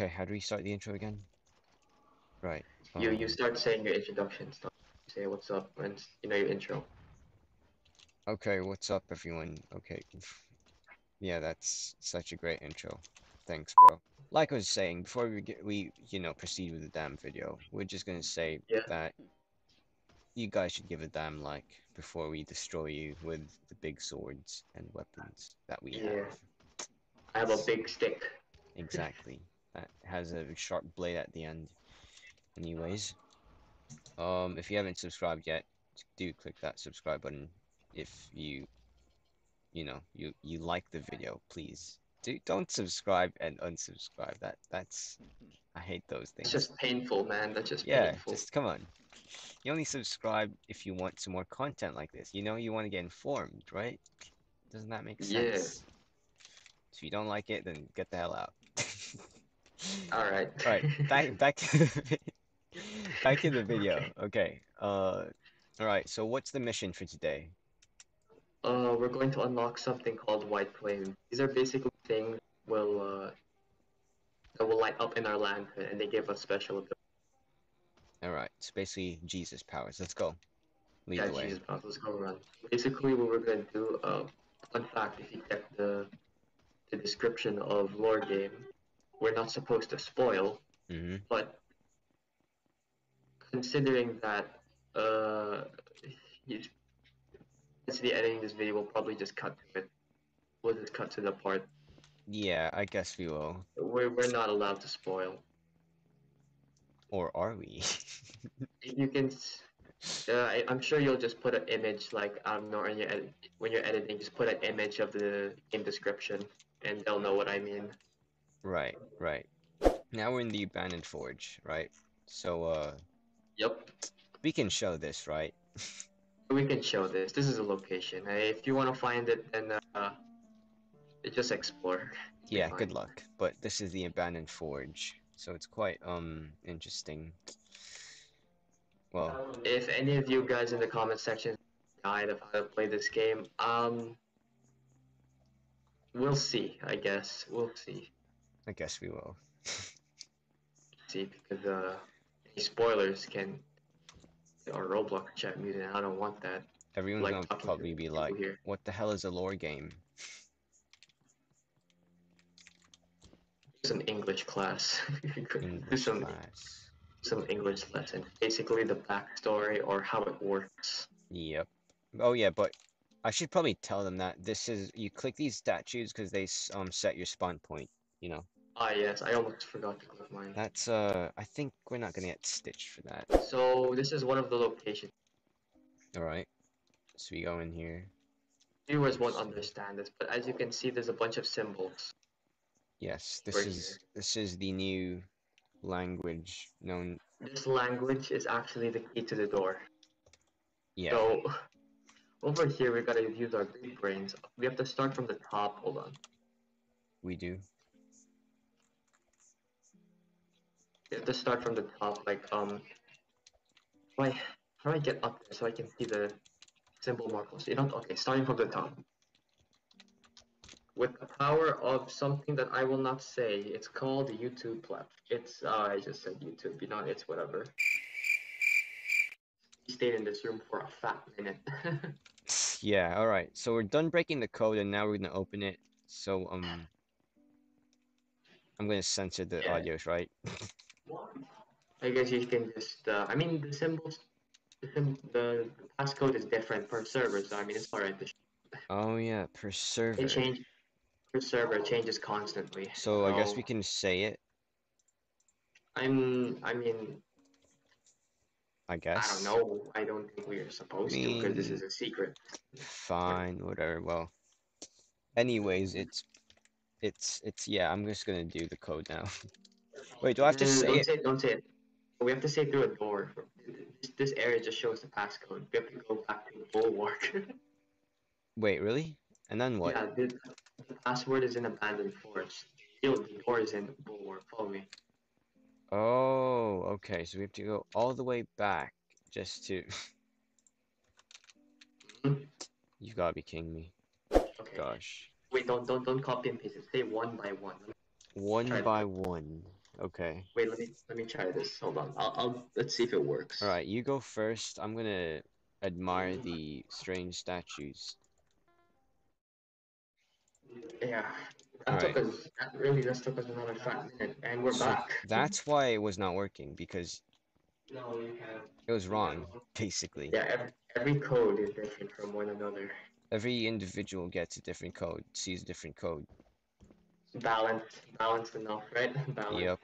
Okay, how do we start the intro again? Right. You start saying your introduction stuff. Say what's up, and you know your intro. Okay, what's up, everyone? Okay. Yeah, that's such a great intro. Thanks, bro. Like I was saying, before we proceed with the damn video, we're just gonna say that you guys should give a damn like before we destroy you with the big swords and weapons that we have. I have a big stick. Exactly. That has a sharp blade at the end. Anyways, if you haven't subscribed yet, do click that subscribe button. If you like the video, please. Don't subscribe and unsubscribe. I hate those things. It's just painful, man. That's just painful. Just come on. You only subscribe if you want some more content like this. You know, you want to get informed, right? Doesn't that make sense? Yeah. If you don't like it, then get the hell out. All right. All right. Back to the video. Okay. All right. So, what's the mission for today? We're going to unlock something called white flames. These are basically things that will light up in our lantern, and they give us special abilities. Alright, so basically Jesus powers. Let's go. Lead the way. Jesus powers. Let's go around. Basically what we're going to do, fun fact, if you check the description of Lore Game, we're not supposed to spoil, but considering that, to the editing this video, we'll probably just cut to it. We'll just cut to the part. Yeah, I guess we will. We're not allowed to spoil. Or are we? You can. I'm sure you'll just put an image, like when you're editing, just put an image of the game description, and they'll know what I mean. Right, right. Now we're in the Abandoned Forge, right? So. Yep. We can show this, right? We can show this. This is a location. If you want to find it, then just explore. Yeah, good luck. But this is the Abandoned Forge, so it's quite interesting. Well, if any of you guys in the comment section died of how to play this game, we'll see. I guess we'll see. I guess we will. See, because any spoilers can. Or Roblox chat muted. I don't want that. Everyone's like, gonna probably be like, "What the hell is a lore game?" Some English class. Some English lesson. Basically, the backstory or how it works. Yep. Oh yeah, but I should probably tell them that this is. You click these statues because they set your spawn point. You know. Ah yes, I almost forgot to click mine. That's I think we're not gonna get stitched for that. So this is one of the locations. Alright. So we go in here. Viewers won't understand this, but as you can see there's a bunch of symbols. Yes, this is the new language known. This language is actually the key to the door. Yeah. So over here we gotta use our big brains. We have to start from the top, hold on. We do. To start from the top, like, how do I get up there so I can see the symbol more closely? Okay, starting from the top. With the power of something that I will not say, it's called YouTube Pleb. It's, I just said YouTube, it's whatever. He stayed in this room for a fat minute. Yeah, alright, so we're done breaking the code and now we're gonna open it, so, I'm gonna censor the audios, right? I guess you can just, I mean, the symbols, the passcode is different per server, so I mean, it's alright. Oh yeah, per server. It changes, per server, it changes constantly. So I guess we can say it? I guess. I don't know, I don't think we are supposed to, because this is a secret. Fine, whatever, well. Anyways, I'm just gonna do the code now. Wait, do I have to say it? Don't say it. We have to say through a door. This area just shows the passcode. We have to go back to the Bulwark. Wait, really? And then what? Yeah, the password is in Abandoned Forge. The door is in Bulwark. Follow me. Oh, okay. So we have to go all the way back just to... You've got to be kidding me. Okay. Gosh. Wait, don't copy and paste it. Say one by one. One by one. Okay. Wait, let me try this. Hold on. Let's see if it works. All right, you go first. I'm gonna admire the strange statues. Yeah. That took us, that took us another 5 minutes, and we're back. That's why it was not working, because it was wrong, basically. Yeah, every code is different from one another. Every individual gets a different code, sees a different code. Balance enough, right? Balance. Yep.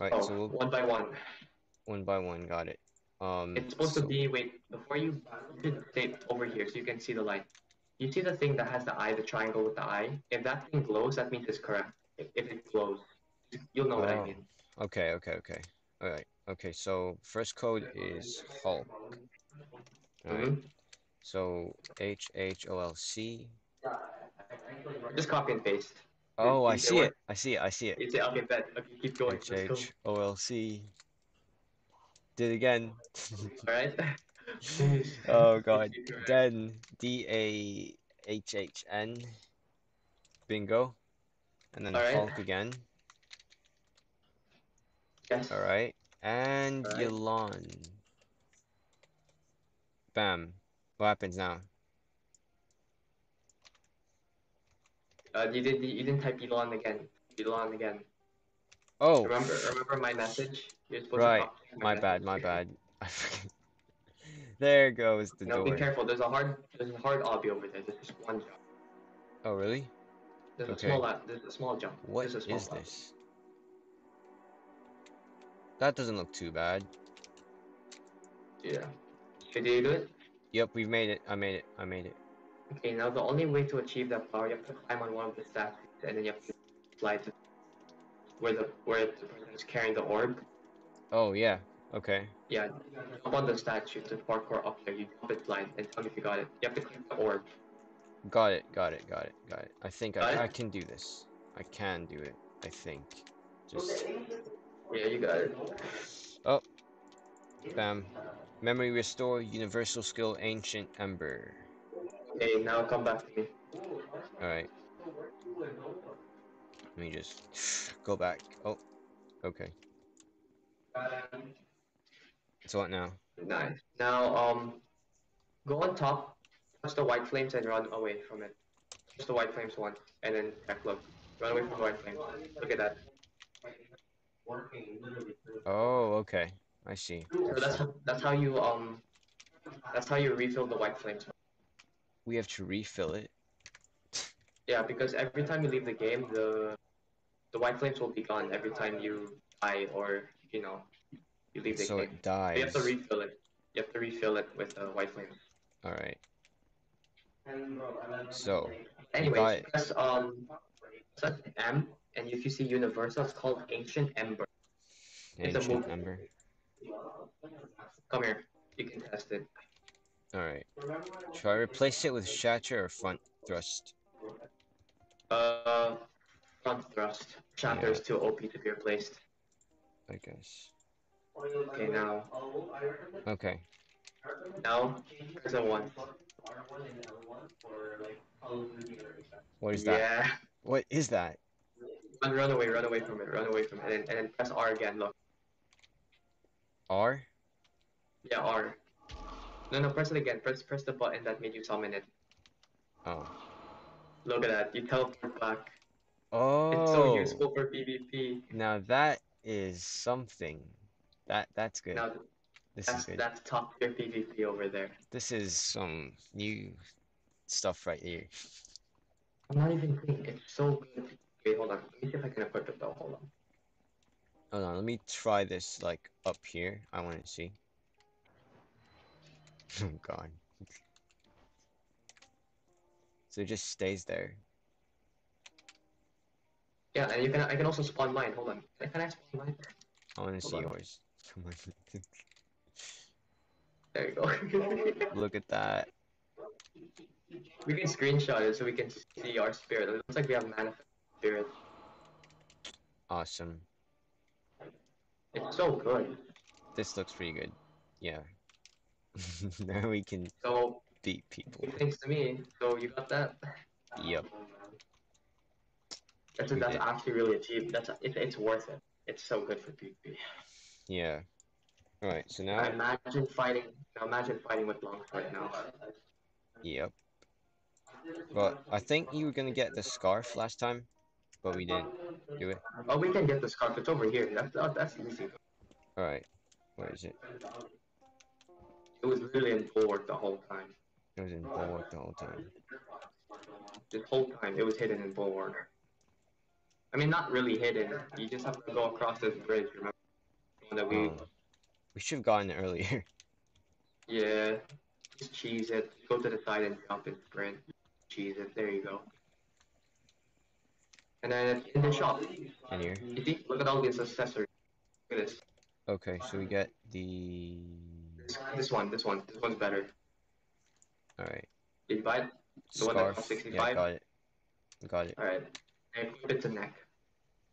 Alright, so we'll... one by one. One by one, got it. It's supposed to be, wait, before you stay over here so you can see the light. You see the thing that has the eye, the triangle with the eye? If that thing glows, that means it's correct. If it glows, you'll know what I mean. Okay. Alright, so first code is Hulk. Alright, so HHOLC. Just copy and paste. Oh, I see it. I see it. It's the alphabet. Okay, keep going. HHOLC. Did it again. Alright. Oh god. Then DAHHN. Bingo. And then Hulk again. Yes. Alright. And Yolon. Bam. What happens now? You didn't type Elon again. Oh. Remember my message. You're supposed to talk. My bad. There goes the door. Be careful. There's a hard obby over there. There's just one jump. Oh really? There's a small jump. What is this? That doesn't look too bad. Yeah. Did you do it? Yep, we've made it. I made it. Okay, now the only way to achieve that power, you have to climb on one of the statues, and then you have to slide to where the person is carrying the orb. Oh yeah. Okay. Yeah. Jump on the statue, the parkour up there. You jump it blind, and tell me if you got it. You have to click the orb. Got it. I think I can do this. I can do it. I think. Just. Yeah, you got it. Oh. Bam. Memory restore. Universal skill. Ancient ember. Okay, now come back to me. Alright. Let me just go back. Oh, okay. So what now? Nice. Now, go on top, touch the white flames and run away from it. Touch the white flames once, and then back look. Run away from the white flames. Look at that. Oh, okay. I see. So that's how you refill the white flames. We have to refill it. Yeah, because every time you leave the game, the white flames will be gone every time you die or, you know, you leave the game. So it dies. So you have to refill it. You have to refill it with the white flames. Alright. So, anyways, press M, and if you see universal, it's called Ancient Ember. Ancient Ember. Come here. You can test it. Alright. Try replace it with shatter or front thrust. Front thrust. Shatter is too OP to be replaced. I guess. Okay, now. Okay. Now, press L1. What is that? Yeah. What is that? Run away from it. And then press R again, look. R? Yeah, R. No, press it again. Press the button that made you summon it. Oh. Look at that. You teleport back. Oh. It's so useful for PvP. Now that is something. That's good. Now, that's good. That's top tier PvP over there. This is some new stuff right here. I'm not even kidding. It's so good. Wait, hold on. Let me see if I can equip it though. Hold on. Let me try this like up here. I want to see. Oh god. So it just stays there. Yeah, and I can also spawn mine. Hold on. Can I spawn mine? I wanna see yours. Come on. There you go. Look at that. We can screenshot it so we can see our spirit. It looks like we have manifest spirit. Awesome. It's so good. This looks pretty good. Yeah. Now we can beat people. Thanks to me. So you got that? Yep. That's actually really cheap. It's worth it. It's so good for PvP. Yeah. All right. So now imagine fighting. Imagine fighting with Blanc right now. Yep. But I think you were gonna get the scarf last time, but we didn't do it. Oh, we can get the scarf. It's over here. That's easy. All right. Where is it? It was literally in Bulwark the whole time. It was in Bulwark the whole time. The whole time it was hidden in Bulwark. I mean, not really hidden. You just have to go across this bridge. Remember? That we should have gotten it earlier. Yeah. Just cheese it. Go to the side and jump in sprint. Cheese it. There you go. And then it's in the shop. In here. You see? Look at all these accessories. Look at this. Okay, so we get the... This one. This one's better. Alright. Did you buy it? The one that costs 65? Yeah, got it. Alright. And put it to neck.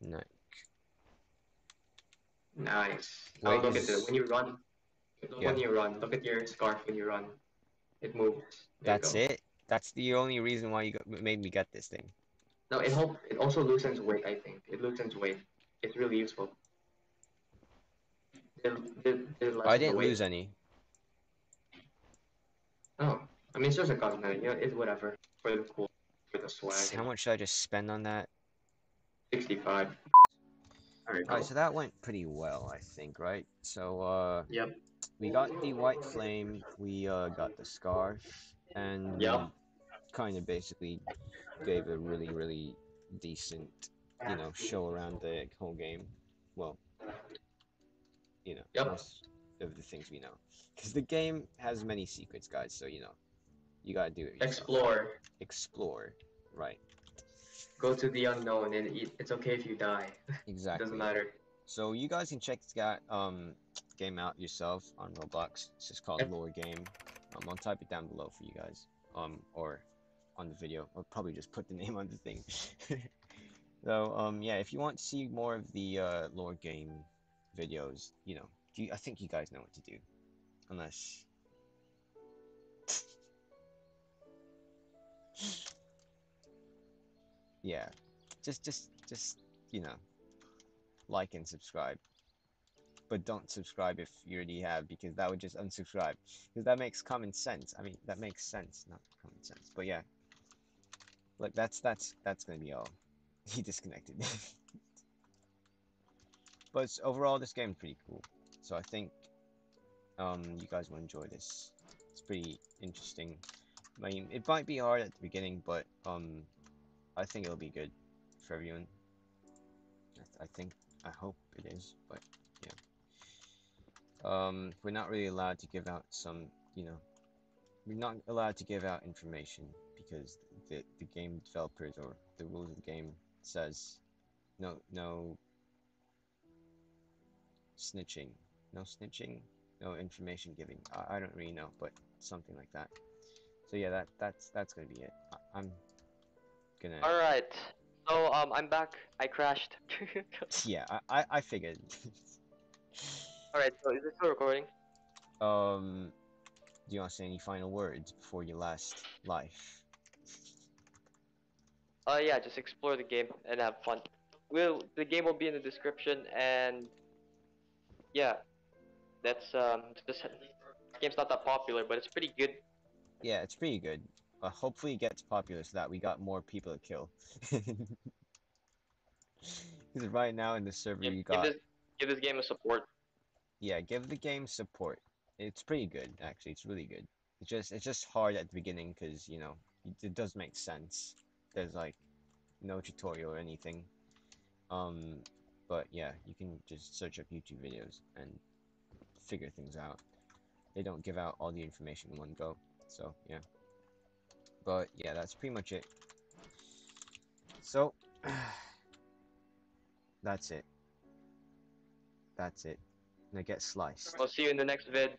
Neck. Nice. Now look at it. When you run... When you run, look at your scarf when you run. It moves. That's it? That's the only reason why you made me get this thing. No, it also loosens weight, I think. It loosens weight. It's really useful. I didn't lose any. Oh. I mean, it's just a cosmetic. You know, it's whatever. For the cool. For the swag. How much should I just spend on that? 65. Alright, so that went pretty well, I think, right? So, Yep. We got the white flame, we got the scarf, and we kind of basically gave a really, really decent, you know, show around the whole game. Well, you know, most of the things we know. Because the game has many secrets, guys, so, you know, you gotta do it yourself. Explore. Explore, right. Go to the unknown, and it's okay if you die. Exactly. It doesn't matter. So you guys can check this guy, game out yourself on Roblox. It's just called Lore Game. I'll type it down below for you guys, or on the video. I'll probably just put the name on the thing. So yeah, if you want to see more of the Lore Game videos, you know, I think you guys know what to do, unless. Yeah, just you know, like and subscribe. But don't subscribe if you already have, because that would just unsubscribe. Because that makes common sense. I mean, that makes sense, not common sense. But yeah, look, that's gonna be all. He disconnected. But overall, this game's pretty cool. So I think you guys will enjoy this. It's pretty interesting. I mean, it might be hard at the beginning, but I think it'll be good for everyone. I hope it is, but yeah. We're not really allowed to give out some, you know, we're not allowed to give out information because the game developers or the rules of the game says no snitching, no information giving. I don't really know, but something like that. So yeah, that's gonna be it. I'm gonna... Alright, so I'm back. I crashed. Yeah, I figured. Alright, so is this still recording? Do you want to say any final words before your last life? Yeah, just explore the game and have fun. The game will be in the description, and yeah, that's this game's not that popular, but it's pretty good. Yeah, it's pretty good. Hopefully it gets popular so that we got more people to kill. Because right now in the server you got... Give this game a support. Yeah, give the game support. It's pretty good, actually. It's really good. It's just hard at the beginning because, you know, it does make sense. There's, like, no tutorial or anything. But, yeah, you can just search up YouTube videos and figure things out. They don't give out all the information in one go. So, yeah. But yeah, that's pretty much it. So, that's it. That's it. Now get sliced. I'll see you in the next vid.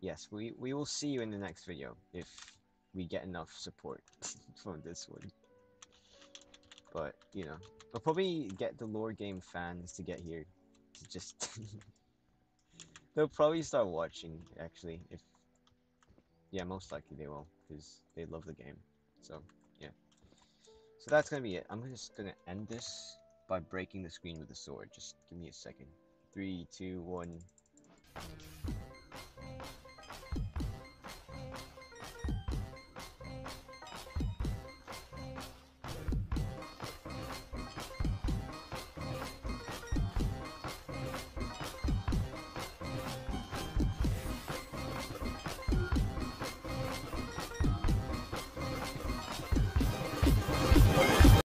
Yes, we will see you in the next video if we get enough support from this one. But, you know, I'll probably get the Lore Game fans to get here to just... They'll probably start watching, actually, if... Yeah, most likely they will, because they love the game. So yeah, so that's gonna be it. I'm just gonna end this by breaking the screen with a sword. Just give me a second. 3, 2, 1.